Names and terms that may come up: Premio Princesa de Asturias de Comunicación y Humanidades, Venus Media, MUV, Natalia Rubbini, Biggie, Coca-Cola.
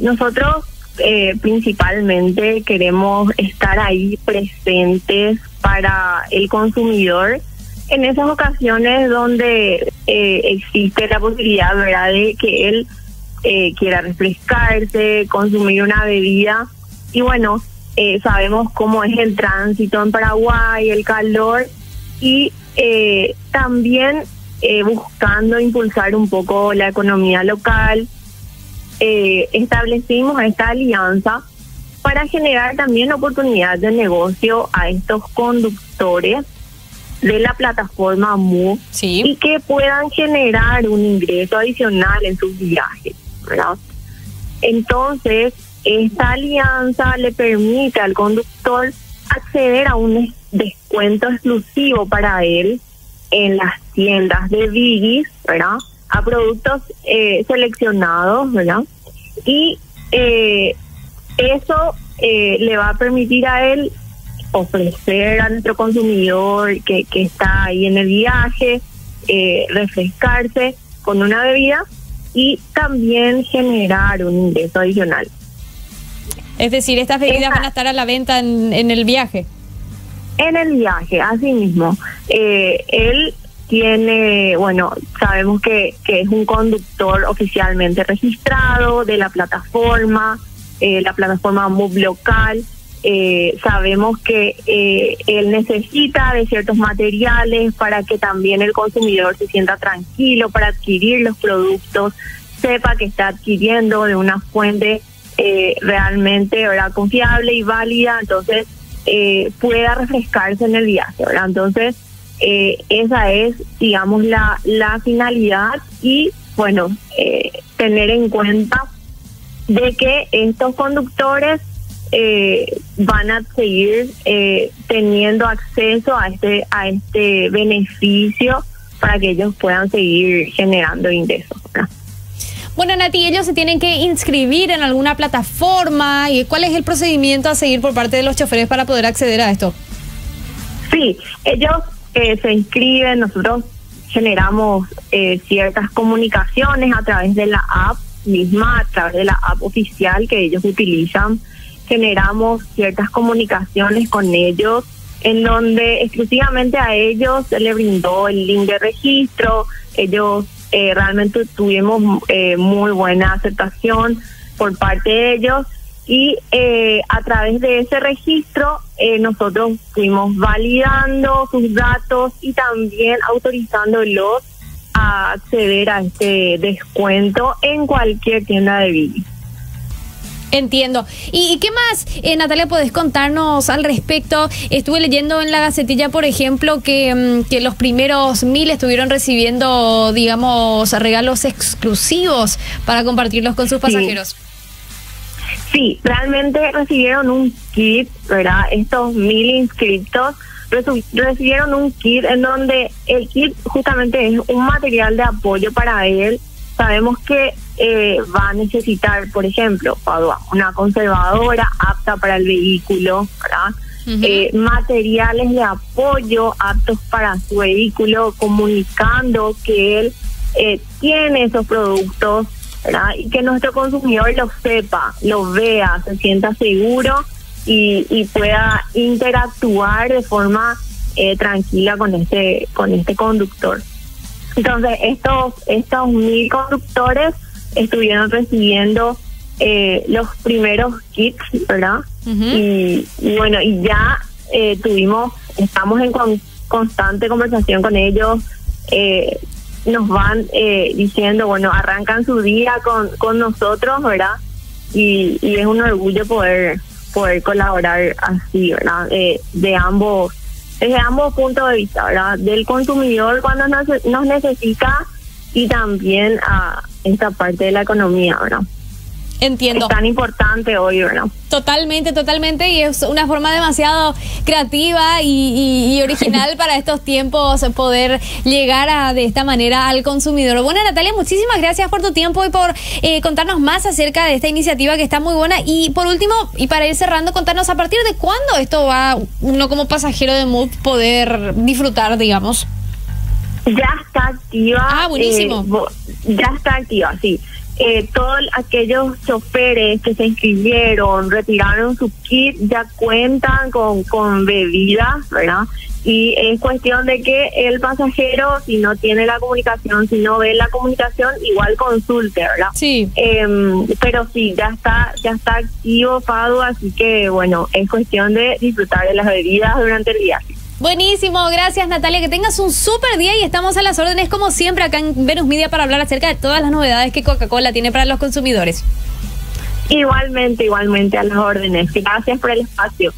Nosotros principalmente queremos estar ahí presentes para el consumidor en esas ocasiones donde existe la posibilidad, ¿verdad?, de que él quiera refrescarse, consumir una bebida. Y bueno, sabemos cómo es el tránsito en Paraguay, el calor, y también buscando impulsar un poco la economía local, establecimos esta alianza para generar también oportunidades de negocio a estos conductores de la plataforma MUV, sí, y que puedan generar un ingreso adicional en sus viajes, ¿verdad? Entonces, esta alianza le permite al conductor acceder a un descuento exclusivo para él en las tiendas de Biggie, ¿verdad?, a productos seleccionados, ¿verdad? Y eso le va a permitir a él ofrecer a nuestro consumidor que está ahí en el viaje, refrescarse con una bebida y también generar un ingreso adicional. Es decir, estas bebidas van a estar a la venta en el viaje. En el viaje, así mismo. Él tiene, bueno, sabemos que es un conductor oficialmente registrado de la plataforma MUV local. Sabemos que él necesita de ciertos materiales para que también el consumidor se sienta tranquilo para adquirir los productos, sepa que está adquiriendo de una fuente realmente, ¿verdad?, confiable y válida, entonces pueda refrescarse en el viaje, ¿verdad? Entonces esa es, digamos, la finalidad. Y bueno, tener en cuenta de que estos conductores van a seguir teniendo acceso a este beneficio para que ellos puedan seguir generando ingresos, ¿verdad? Bueno, Nati, ellos se tienen que inscribir en alguna plataforma, y ¿cuál es el procedimiento a seguir por parte de los choferes para poder acceder a esto? Sí, ellos se inscriben, nosotros generamos ciertas comunicaciones a través de la app misma, a través de la app oficial que ellos utilizan. Generamos ciertas comunicaciones con ellos, en donde exclusivamente a ellos se le brindó el link de registro. Ellos realmente tuvimos muy buena aceptación por parte de ellos, y a través de ese registro nosotros fuimos validando sus datos y también autorizándolos a acceder a este descuento en cualquier tienda de Biggie. Entiendo. ¿Y qué más, Natalia, podés contarnos al respecto? Estuve leyendo en la Gacetilla, por ejemplo, que los primeros 1.000 estuvieron recibiendo, digamos, regalos exclusivos para compartirlos con sus pasajeros. Sí, realmente recibieron un kit, ¿verdad? Estos 1.000 inscritos recibieron un kit, en donde el kit justamente es un material de apoyo para él. Sabemos que va a necesitar, por ejemplo, una conservadora apta para el vehículo, ¿verdad? Uh-huh. Materiales de apoyo aptos para su vehículo, comunicando que él tiene esos productos, ¿verdad?, y que nuestro consumidor los sepa, los vea, se sienta seguro y pueda interactuar de forma tranquila con este conductor. Entonces, estos 1.000 conductores estuvieron recibiendo los primeros kits, ¿verdad? Uh-huh. Y bueno, y ya estamos en constante conversación con ellos. Nos van diciendo, bueno, arrancan su día con nosotros, ¿verdad? Y es un orgullo poder colaborar así, ¿verdad? Desde ambos puntos de vista, ¿verdad?, del consumidor cuando nos necesita, y también a esta parte de la economía, ¿verdad? Entiendo. Es tan importante hoy, ¿verdad? Totalmente, totalmente, y es una forma demasiado creativa y original para estos tiempos poder llegar de esta manera al consumidor. Bueno, Natalia, muchísimas gracias por tu tiempo y por contarnos más acerca de esta iniciativa que está muy buena. Y por último, y para ir cerrando, contarnos a partir de cuándo esto va uno como pasajero de MUV poder disfrutar, digamos. Ya está activa. Ah, buenísimo. Ya está activa, sí. todos aquellos choferes que se inscribieron, retiraron su kit, ya cuentan con bebidas, ¿verdad? Y es cuestión de que el pasajero, si no tiene la comunicación, si no ve la comunicación, igual consulte, ¿verdad? Sí. Pero sí, ya está activo Fado, así que bueno, es cuestión de disfrutar de las bebidas durante el viaje. Buenísimo, gracias Natalia, que tengas un súper día y estamos a las órdenes como siempre acá en Venus Media para hablar acerca de todas las novedades que Coca-Cola tiene para los consumidores. Igualmente, a las órdenes. Gracias por el espacio.